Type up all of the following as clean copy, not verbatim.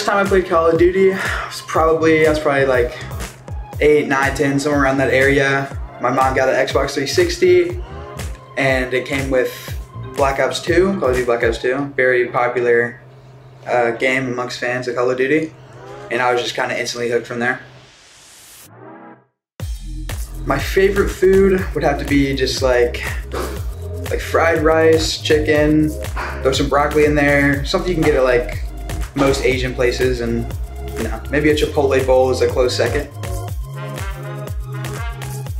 first time I played Call of Duty was probably, I was probably like 8, 9, 10, somewhere around that area. My mom got an Xbox 360 and it came with Black Ops 2, Call of Duty Black Ops 2, very popular game amongst fans of Call of Duty. And I was just kind of instantly hooked from there. My favorite food would have to be just like fried rice, chicken, throw some broccoli in there, something you can get at like most Asian places, and you know, maybe a Chipotle bowl is a close second.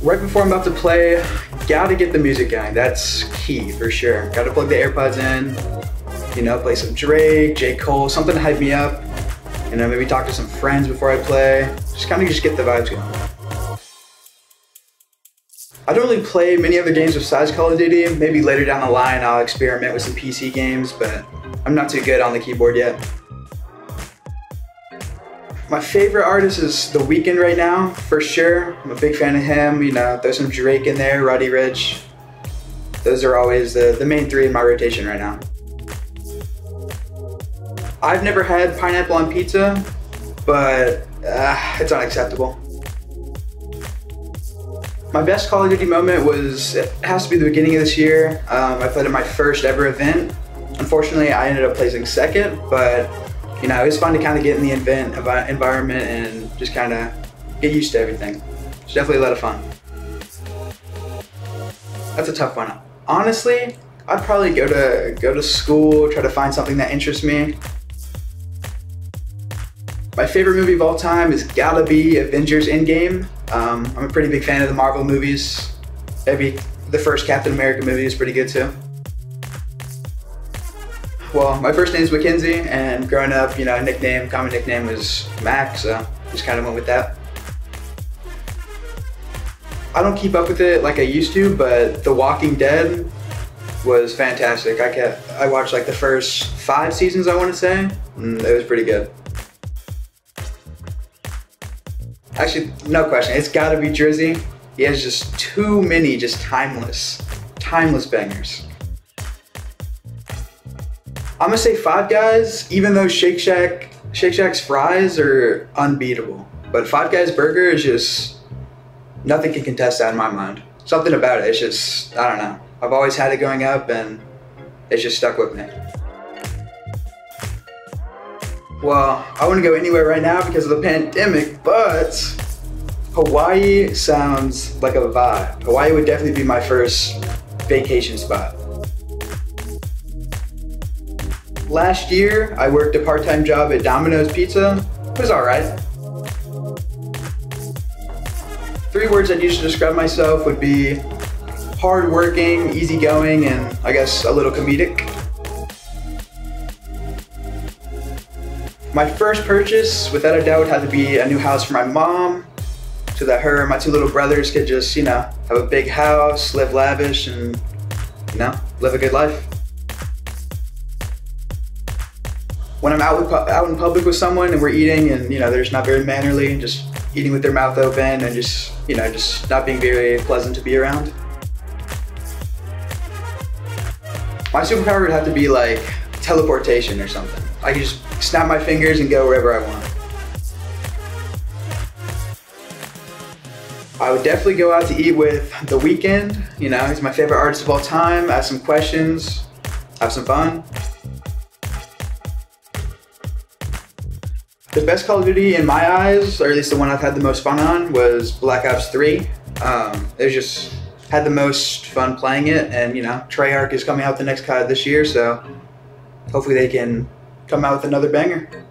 Right before I'm about to play, gotta get the music going. That's key for sure. Gotta plug the AirPods in, you know, play some Drake, J. Cole, something to hype me up. You know, maybe talk to some friends before I play. Just kind of just get the vibes going. I don't really play many other games besides Call of Duty. Maybe later down the line I'll experiment with some PC games, but I'm not too good on the keyboard yet. My favorite artist is The Weeknd right now, for sure. I'm a big fan of him. You know, there's some Drake in there, Roddy Ricch. Those are always the main three in my rotation right now. I've never had pineapple on pizza, but it's unacceptable. My best Call of Duty moment was, it has to be the beginning of this year. I played at my first ever event. Unfortunately, I ended up placing second, but you know, it was fun to kind of get in the event environment and just kind of get used to everything. It's definitely a lot of fun. That's a tough one. Honestly, I'd probably go to school, try to find something that interests me. My favorite movie of all time has gotta be Avengers: Endgame. I'm a pretty big fan of the Marvel movies. Maybe the first Captain America movie is pretty good too. Well, my first name is Mackenzie, and growing up, you know, common nickname was Mac, so just kind of went with that. I don't keep up with it like I used to, but The Walking Dead was fantastic. I watched like the first 5 seasons, I want to say, and it was pretty good. Actually, no question, it's gotta be Drizzy. He has just too many just timeless bangers. I'm gonna say Five Guys, even though Shake Shack's fries are unbeatable. But Five Guys burger is just, nothing can contest that in my mind. Something about it, it's just, I don't know. I've always had it going up and it's just stuck with me. Well, I wouldn't go anywhere right now because of the pandemic, but Hawaii sounds like a vibe. Hawaii would definitely be my first vacation spot. Last year, I worked a part-time job at Domino's Pizza. It was all right. 3 words I'd usually describe myself would be hard-working, easygoing, and I guess a little comedic. My first purchase, without a doubt, had to be a new house for my mom, so that her and my 2 little brothers could just, you know, have a big house, live lavish, and, you know, live a good life. When I'm out in public with someone and we're eating and, you know, they're just not very mannerly and just eating with their mouth open and just, you know, just not being very pleasant to be around. My superpower would have to be like teleportation or something. I could just snap my fingers and go wherever I want. I would definitely go out to eat with The Weeknd. You know, he's my favorite artist of all time. Ask some questions, have some fun. The best Call of Duty in my eyes, or at least the one I've had the most fun on, was Black Ops 3. It was just, had the most fun playing it, and you know, Treyarch is coming out this year, so hopefully they can come out with another banger.